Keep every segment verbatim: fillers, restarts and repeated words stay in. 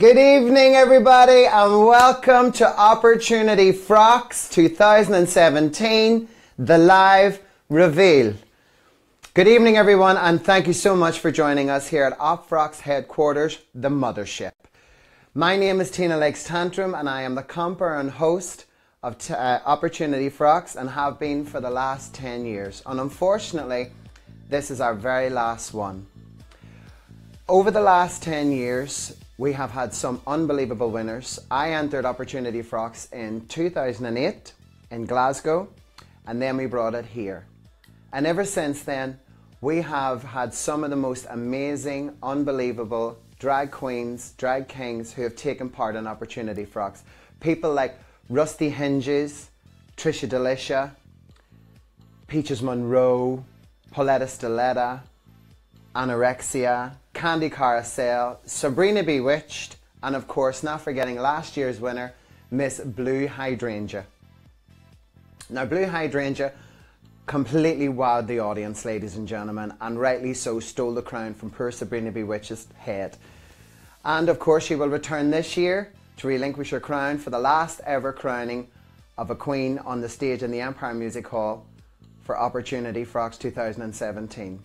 Good evening, everybody, and welcome to Opportunity Frocks twenty seventeen, the live reveal. Good evening, everyone, and thank you so much for joining us here at Op Frocks headquarters, the mothership. My name is Tina Leggs Tantrum, and I am the comper and host of t uh, Opportunity Frocks, and have been for the last ten years. And unfortunately, this is our very last one. Over the last ten years, we have had some unbelievable winners. I entered Opportunity Frocks in two thousand eight in Glasgow, and then we brought it here. And ever since then, we have had some of the most amazing, unbelievable drag queens, drag kings who have taken part in Opportunity Frocks. People like Rusty Hinges, Trisha Delicia, Peaches Monroe, Pauletta Stiletta, Anorexia, Candy Carousel, Sabrina Bewitched, and of course, not forgetting last year's winner, Miss Blue Hydrangea. Now, Blue Hydrangea completely wowed the audience, ladies and gentlemen, and rightly so, stole the crown from poor Sabrina Bewitched's head. And of course, she will return this year to relinquish her crown for the last ever crowning of a queen on the stage in the Empire Music Hall for Opportunity Frocks two thousand seventeen.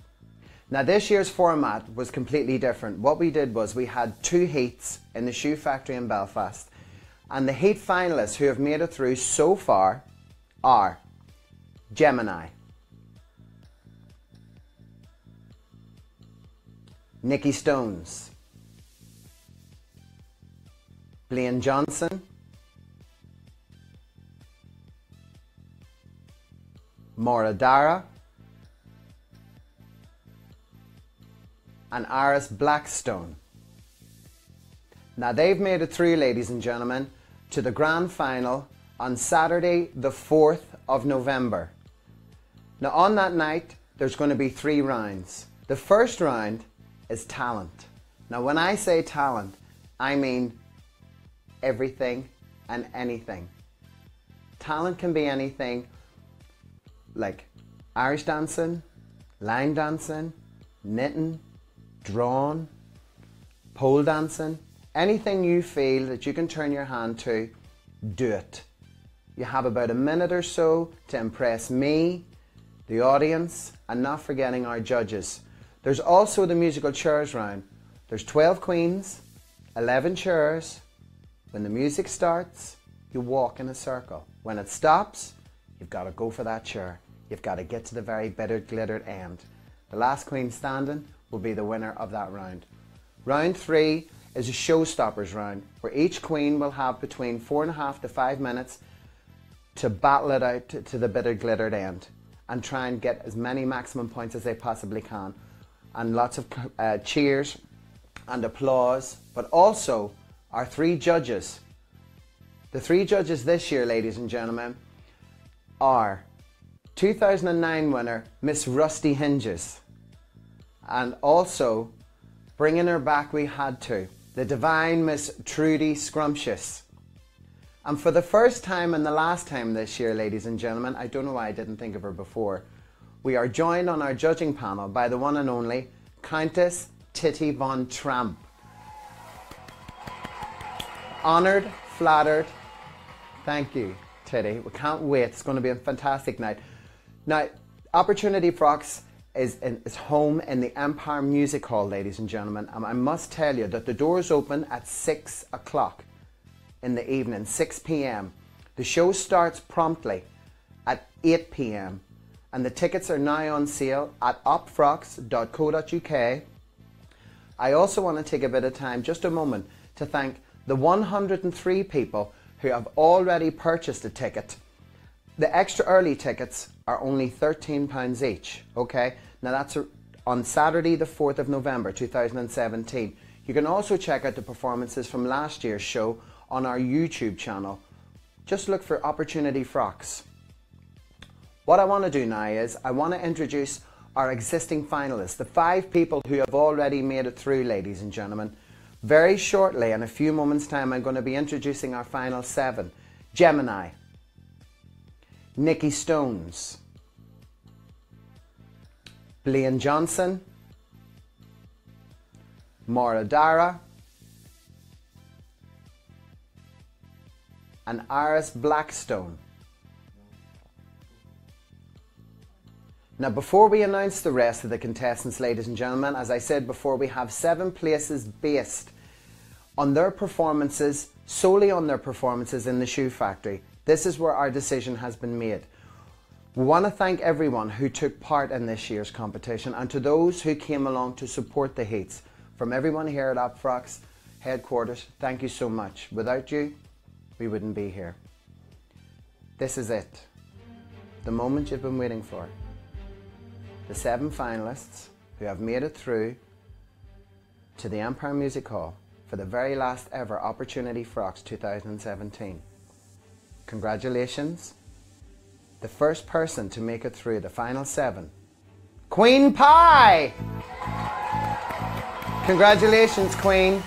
Now, this year's format was completely different. What we did was we had two heats in the Shoe Factory in Belfast, and the heat finalists who have made it through so far are Gemini, Nikki Stones, Blaine Johnson, Maura Dara, and Iris Blackstone. Now, they've made it through, ladies and gentlemen, to the grand final on Saturday the fourth of November. Now, on that night, there's going to be three rounds. The first round is talent. Now, when I say talent, I mean everything and anything. Talent can be anything like Irish dancing, line dancing, knitting, drawn, pole dancing, anything you feel that you can turn your hand to, do it. You have about a minute or so to impress me, the audience, and not forgetting our judges. There's also the musical chairs round. There's twelve queens, eleven chairs. When the music starts, you walk in a circle. When it stops, you've got to go for that chair. You've got to get to the very bitter glittered end. The last queen standing will be the winner of that round. Round three is a showstoppers round, where each queen will have between four and a half to five minutes to battle it out to, to the bitter glittered end and try and get as many maximum points as they possibly can, and lots of uh, cheers and applause. But also our three judges. The three judges this year, ladies and gentlemen, are two thousand nine winner Miss Rusty Hinges. And also, bringing her back we had to, the divine Miss Trudy Scrumptious. And for the first time and the last time this year, ladies and gentlemen, I don't know why I didn't think of her before, we are joined on our judging panel by the one and only Countess Titty von Tramp. Honoured, flattered, thank you, Titty. We can't wait. It's going to be a fantastic night. Now, Opportunity Frocks is in its home in the Empire Music Hall, ladies and gentlemen, and I must tell you that the doors open at six o'clock in the evening, six p m The show starts promptly at eight p m and the tickets are now on sale at op frocks dot co dot U K. I also want to take a bit of time, just a moment, to thank the one hundred and three people who have already purchased a ticket. The extra early tickets are only thirteen pounds each, okay? Now, that's a, on Saturday the fourth of November two thousand seventeen. You can also check out the performances from last year's show on our YouTube channel. Just look for Opportunity Frocks. What I want to do now is I want to introduce our existing finalists, the five people who have already made it through, ladies and gentlemen. Very shortly, in a few moments' time, I'm going to be introducing our final seven. Gemini, Nikki Stones, Blaine Johnson, Maura Dara, and Iris Blackstone. Now, before we announce the rest of the contestants, ladies and gentlemen, as I said before, we have seven places based on their performances, solely on their performances in the Shoe Factory. This is where our decision has been made. We want to thank everyone who took part in this year's competition and to those who came along to support the heats. From everyone here at Op Frocks headquarters, thank you so much. Without you, we wouldn't be here. This is it. The moment you've been waiting for. The seven finalists who have made it through to the Empire Music Hall for the very last ever Opportunity Frocks two thousand seventeen. Congratulations. The first person to make it through the final seven, Queen Pie! Congratulations, Queen.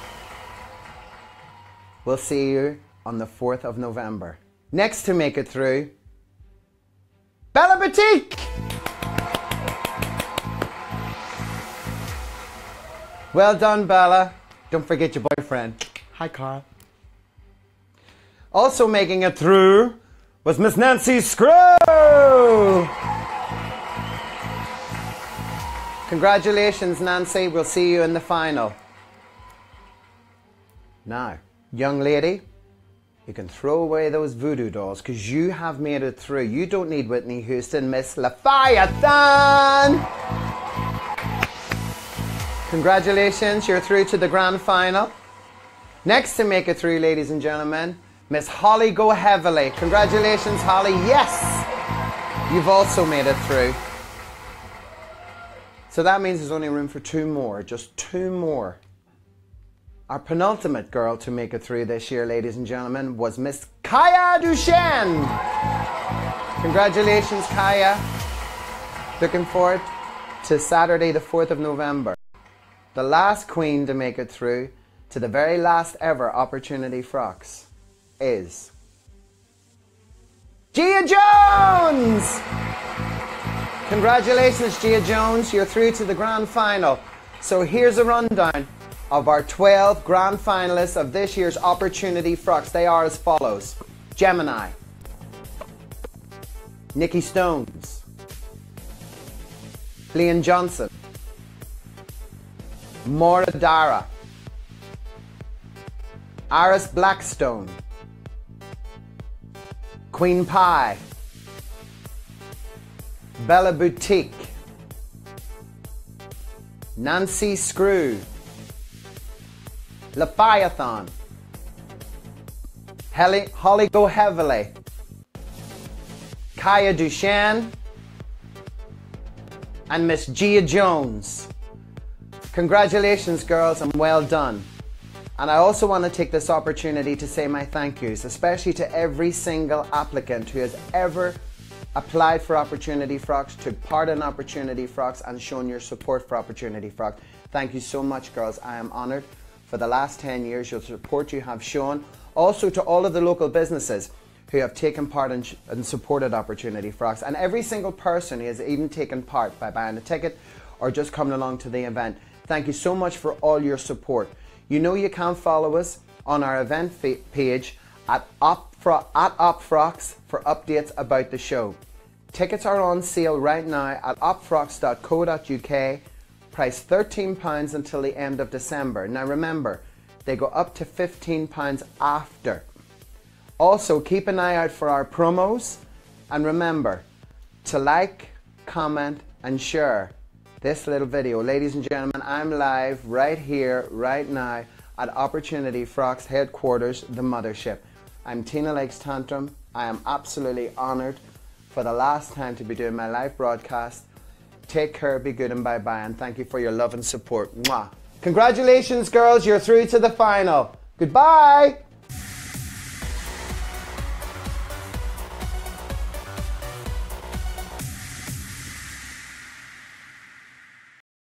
We'll see you on the fourth of November. Next to make it through, Bella Boutique! Well done, Bella. Don't forget your boyfriend. Hi, Carl. Also making it through was Miss Nancy Screw. Congratulations, Nancy. We'll see you in the final. Now, young lady, you can throw away those voodoo dolls because you have made it through. You don't need Whitney Houston, Miss Lafayette Dunn. Congratulations, you're through to the grand final. Next to make it through, ladies and gentlemen, Miss Holly Go Heavily. Congratulations, Holly. Yes, you've also made it through. So that means there's only room for two more, just two more. Our penultimate girl to make it through this year, ladies and gentlemen, was Miss Kaya Duchenne. Congratulations, Kaya. Looking forward to Saturday, the fourth of November. The last queen to make it through to the very last ever Opportunity Frocks is Gia Jones! Congratulations, Gia Jones, you're through to the grand final. So here's a rundown of our twelve grand finalists of this year's Opportunity Frocks. They are as follows: Gemini, Nikki Stones, Blaine Johnson, Maura Dara, Iris Blackstone, Queen Pie, Bella Boutique, Nancy Screw, Leviathan, Holly Go Heavily, Kaya Duchenne, and Miss Gia Jones. Congratulations, girls, and well done. And I also want to take this opportunity to say my thank yous, especially to every single applicant who has ever applied for Opportunity Frocks, took part in Opportunity Frocks, and shown your support for Opportunity Frocks. Thank you so much, girls. I am honoured for the last ten years, your support you have shown. Also to all of the local businesses who have taken part in and supported Opportunity Frocks, and every single person who has even taken part by buying a ticket or just coming along to the event. Thank you so much for all your support. You know you can follow us on our event page at Op Frocks for updates about the show. Tickets are on sale right now at op frocks dot co dot U K, price thirteen pounds until the end of December. Now remember, they go up to fifteen pounds after. Also, keep an eye out for our promos, and remember to like, comment and share this little video. Ladies and gentlemen, I'm live right here, right now at Opportunity Frocks headquarters, the mothership. I'm Tina Leggs Tantrum. I am absolutely honoured for the last time to be doing my live broadcast. Take care, be good and bye bye, and thank you for your love and support. Mwah. Congratulations, girls, you're through to the final. Goodbye.